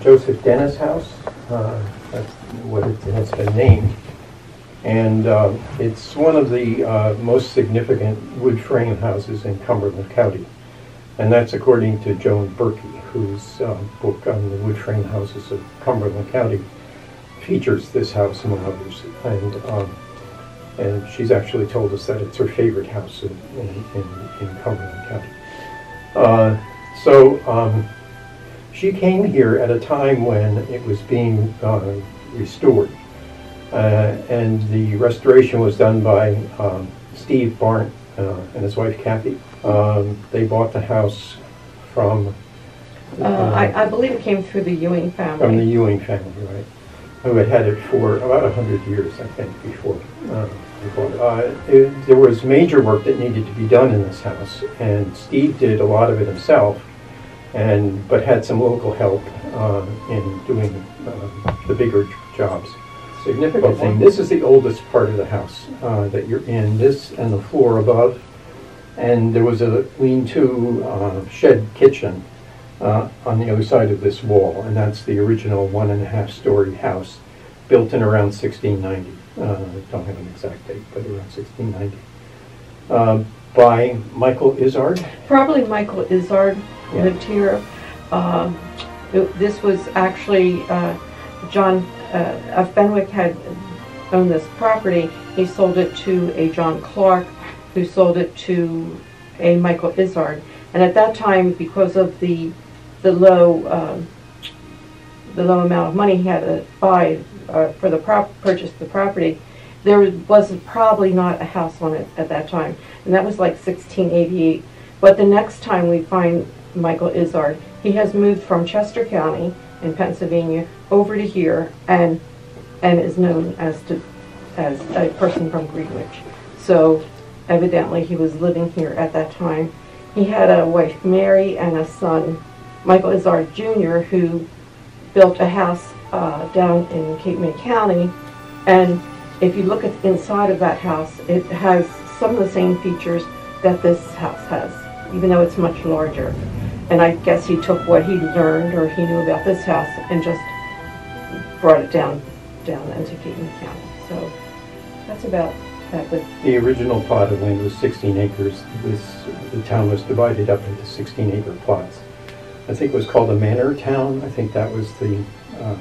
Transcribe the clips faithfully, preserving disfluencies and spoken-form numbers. Joseph Dennis house. Uh, that's what it has been named. And uh, it's one of the uh, most significant wood frame houses in Cumberland County. And that's according to Joan Berkey, whose uh, book on the wood frame houses of Cumberland County features this house among others. And, um, and she's actually told us that it's her favorite house in, in, in Cumberland County. Uh, so um, she came here at a time when it was being uh, restored. Uh, and the restoration was done by um, Steve Barnt uh, and his wife Kathy. Um, they bought the house from... Uh, uh, I, I believe it came through the Ewing family. From the Ewing family, right. Who had had it for about a hundred years, I think, before uh, they bought it. Uh, it. There was major work that needed to be done in this house, and Steve did a lot of it himself, and but had some local help uh, in doing uh, the bigger jobs. Significant thing. This is the oldest part of the house uh, that you're in. This and the floor above, and there was a lean-to uh, shed kitchen uh, on the other side of this wall, and that's the original one and a half story house built in around sixteen ninety. Uh, I don't have an exact date, but around sixteen ninety. Uh, by Michael Izard. Probably Michael Izard yeah. lived here. Uh, it, this was actually uh, John. Uh, Fenwick had owned this property. He sold it to a John Clark, who sold it to a Michael Izard. And at that time, because of the the low uh, the low amount of money he had to buy uh, for the prop purchase the property, there was probably not a house on it at that time. And that was like sixteen eighty-eight. But the next time we find Michael Izard, he has moved from Chester County in Pennsylvania over to here, and and is known as to as a person from Greenwich. So evidently he was living here at that time. He had a wife, Mary, and a son, Michael Izard Junior, who built a house uh, down in Cape May County. And if you look at the inside of that house, it has some of the same features that this house has, even though it's much larger. And I guess he took what he learned or he knew about this house and just brought it down down into Keaton County. So that's about that. The original plot of land was sixteen acres. This, the town was divided up into sixteen acre plots. I think it was called a manor town. I think that was the uh,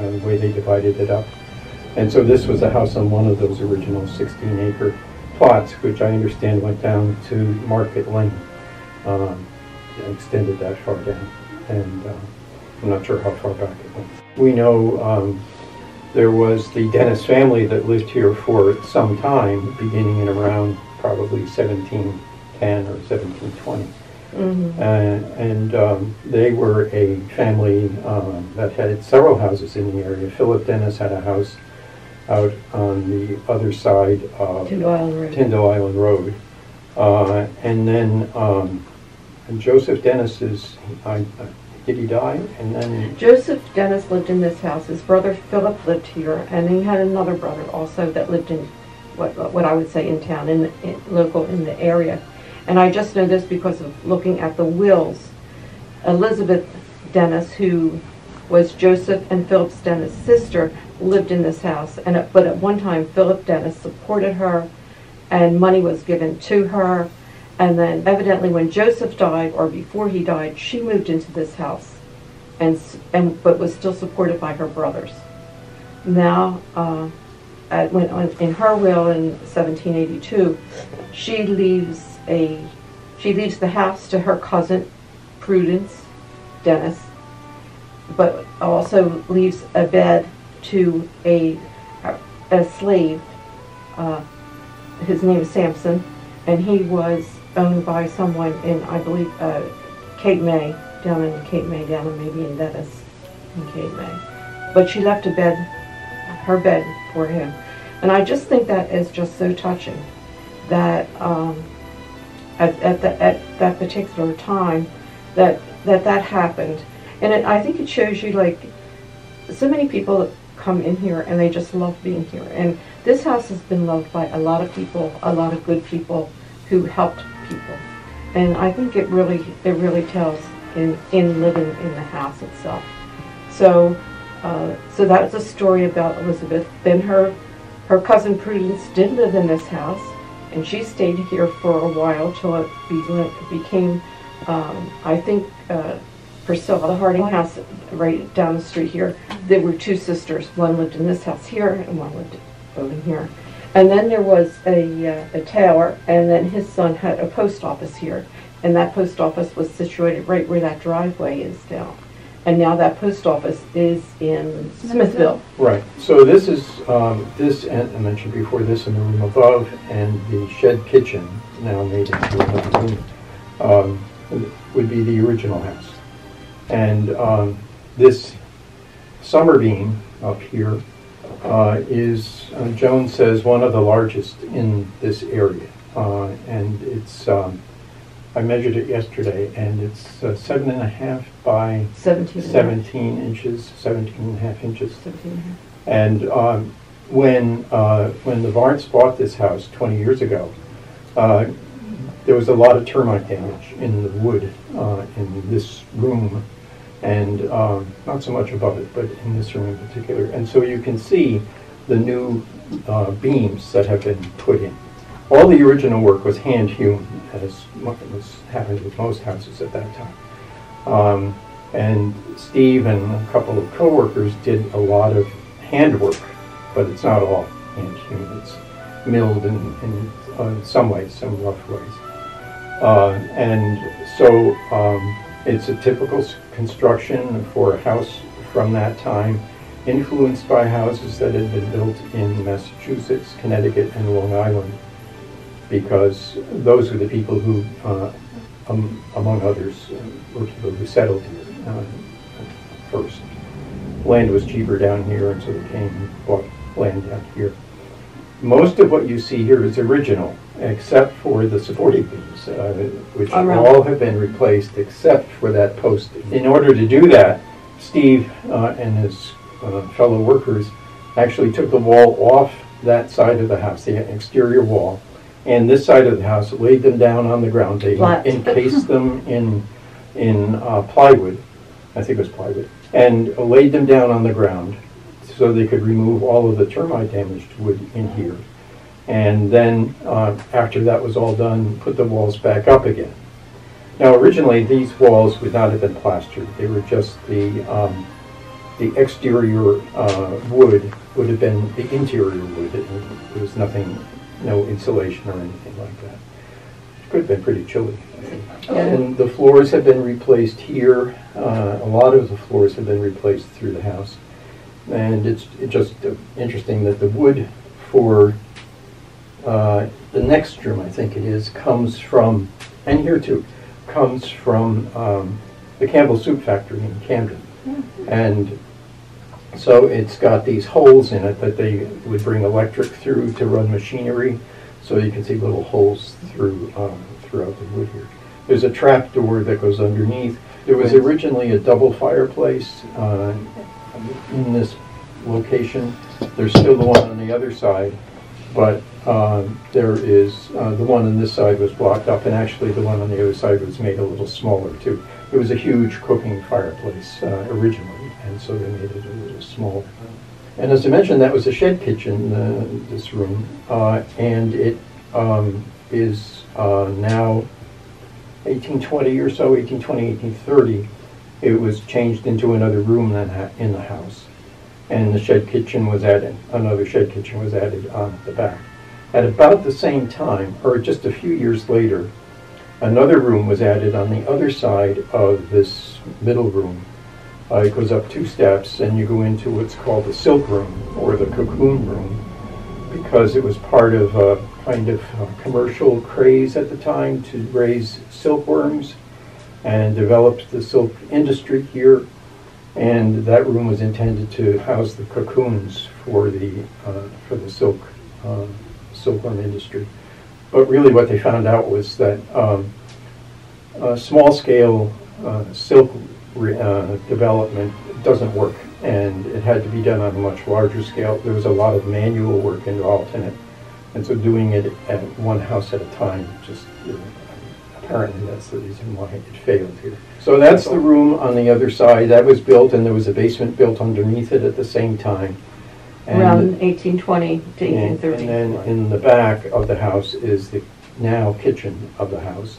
w way they divided it up. And so this was a house on one of those original sixteen acre plots, which I understand went down to Market Lane. Um, extended that far down, and uh, I'm not sure how far back it went. We know um, there was the Dennis family that lived here for some time, beginning in around probably seventeen ten or seventeen twenty. Mm-hmm. And, and um, they were a family um, that had several houses in the area. Philip Dennis had a house out on the other side of Tindall Island Road. Tindall Island Road. Uh, and then um, And Joseph Dennis is, I, I, did he die? And then Joseph Dennis lived in this house. His brother Philip lived here, and he had another brother also that lived in what what I would say in town, in, in local in the area. And I just know this because of looking at the wills. Elizabeth Dennis, who was Joseph and Philip Dennis' sister, lived in this house. And at, but at one time, Philip Dennis supported her, and money was given to her. And then evidently when Joseph died, or before he died, she moved into this house, and, and but was still supported by her brothers. Now, uh, at, when, in her will in seventeen eighty-two, she leaves, a, she leaves the house to her cousin, Prudence Dennis, but also leaves a bed to a, a slave. Uh, his name is Samson, and he was owned by someone in, I believe, uh, Cape May, down in Cape May, down in maybe in Venice, in Cape May. But she left a bed, her bed, for him. And I just think that is just so touching, that um, at, at, the, at that particular time, that that, that happened. And it, I think it shows you, like, so many people come in here and they just love being here. And this house has been loved by a lot of people, a lot of good people who helped people. And I think it really, it really tells in, in living in the house itself. So, uh, so that's a story about Elizabeth. Then her, her cousin Prudence did live in this house, and she stayed here for a while till it be, became, um, I think, uh, Priscilla Harding house right down the street here. There were two sisters. One lived in this house here, and one lived over here. And then there was a, uh, a tailor, and then his son had a post office here. And that post office was situated right where that driveway is now. And now that post office is in Smithville. Right. So this is, um, this, and I mentioned before, this in the room above, and the shed kitchen, now made into another room, um, would be the original house. And um, this summer beam up here uh, is, uh, Joan says, one of the largest in this area. Uh, and it's, um, I measured it yesterday, and it's uh, seven and a half by seventeen, seventeen inches, seventeen and a half inches. seventeen and a half. And um, when uh, when the Barnts bought this house twenty years ago, uh, there was a lot of termite damage in the wood uh, in this room, and um, not so much above it, but in this room in particular. And so you can see the new uh, beams that have been put in. All the original work was hand-hewn, as was happened with most houses at that time. Um, and Steve and a couple of co-workers did a lot of handwork, but it's not all hand-hewn. It's milled in, in uh, some ways, some rough ways. Uh, and so um, it's a typical construction for a house from that time, influenced by houses that had been built in Massachusetts, Connecticut, and Long Island, because those were the people who, uh, um, among others, uh, were people who settled here uh, first. Land was cheaper down here, and so they came and bought land down here. Most of what you see here is original, except for the supporting beams, uh, which all, right. all have been replaced except for that post. In order to do that, Steve uh, and his uh, fellow workers actually took the wall off that side of the house, the exterior wall, and this side of the house, laid them down on the ground. They Flat. encased them in in uh, plywood, I think it was plywood, and laid them down on the ground so they could remove all of the termite damaged wood in here. And then uh, after that was all done, put the walls back up again. Now originally these walls would not have been plastered. They were just the, um, the exterior uh, wood would have been the interior wood. It, there was nothing, no insulation or anything like that. It could have been pretty chilly, I think. Yeah. And the floors have been replaced here. Uh, a lot of the floors have been replaced through the house. And it's it just uh, interesting that the wood for uh, the next room, I think it is, comes from, and here too, comes from um, the Campbell Soup Factory in Camden. Mm-hmm. And so it's got these holes in it that they would bring electric through to run machinery. So you can see little holes through um, throughout the wood here. There's a trap door that goes underneath. There was originally a double fireplace uh, in this location. There's still the one on the other side, but uh, there is uh, the one on this side was blocked up, and actually the one on the other side was made a little smaller too. It was a huge cooking fireplace uh, originally, and so they made it a little smaller. And as I mentioned, that was a shed kitchen, uh, this room, uh, and it um, is uh, now eighteen twenty or so, eighteen twenty, eighteen thirty. It was changed into another room in the house, and the shed kitchen was added. Another shed kitchen was added on the back. At about the same time, or just a few years later, another room was added on the other side of this middle room. Uh, it goes up two steps, and you go into what's called the silk room, or the cocoon room, because it was part of a kind of a commercial craze at the time to raise silkworms, and developed the silk industry here. And that room was intended to house the cocoons for the uh, for the silk uh, silkworm industry. But really what they found out was that um, uh, small-scale uh, silk re uh, development doesn't work, and it had to be done on a much larger scale. There was a lot of manual work involved in it, and so doing it at one house at a time just uh, Apparently that's the reason why it failed here. So that's the room on the other side. That was built, and there was a basement built underneath it at the same time. And around eighteen twenty to eighteen thirty. And then in the back of the house is the now kitchen of the house,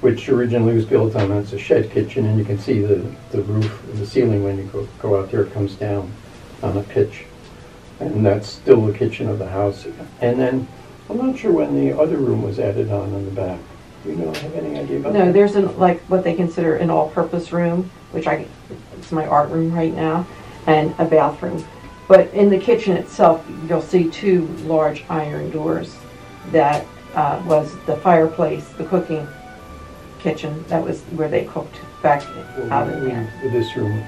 which originally was built on as a shed kitchen, and you can see the, the roof and the ceiling when you go, go out there. It comes down on a pitch. And that's still the kitchen of the house. And then I'm not sure when the other room was added on in the back. You don't have any idea about that? No, there's an, like what they consider an all-purpose room, which I, it's my art room right now, and a bathroom. But in the kitchen itself, you'll see two large iron doors. That uh, was the fireplace, the cooking kitchen. That was where they cooked back well, out in there. This room,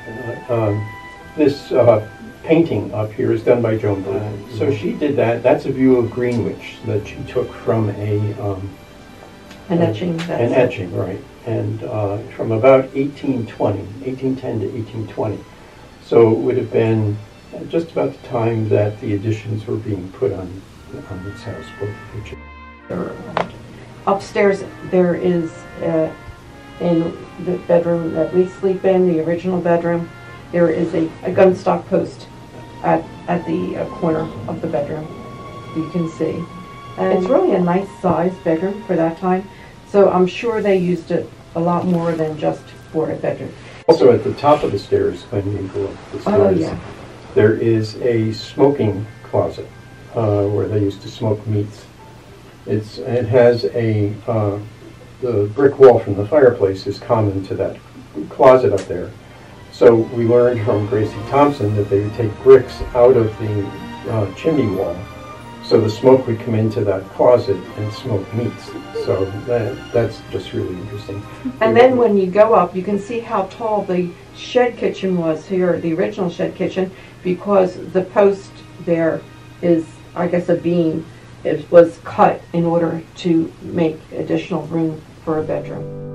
um, this uh, painting up here is done by Joan Berkey. Uh, mm-hmm. So she did that. That's a view of Greenwich that she took from a... Um, An etching. That's an etching, right. And uh, from about eighteen twenty, eighteen ten to eighteen twenty. So it would have been just about the time that the additions were being put on, on this house. Upstairs there is, uh, in the bedroom that we sleep in, the original bedroom, there is a, a gun stock post at, at the uh, corner of the bedroom, you can see. And it's really a nice sized bedroom for that time. So I'm sure they used it a lot more than just for a bedroom. Also at the top of the stairs, when you go up the stairs, oh, yeah. there is a smoking closet uh, where they used to smoke meats. It's, it has a, uh, the brick wall from the fireplace is common to that closet up there. So we learned from Gracie Thompson that they would take bricks out of the uh, chimney wall, so the smoke would come into that closet and smoke meats. So that, that's just really interesting. And then when you go up, you can see how tall the shed kitchen was here, the original shed kitchen, because the post there is, I guess, a beam. It was cut in order to make additional room for a bedroom.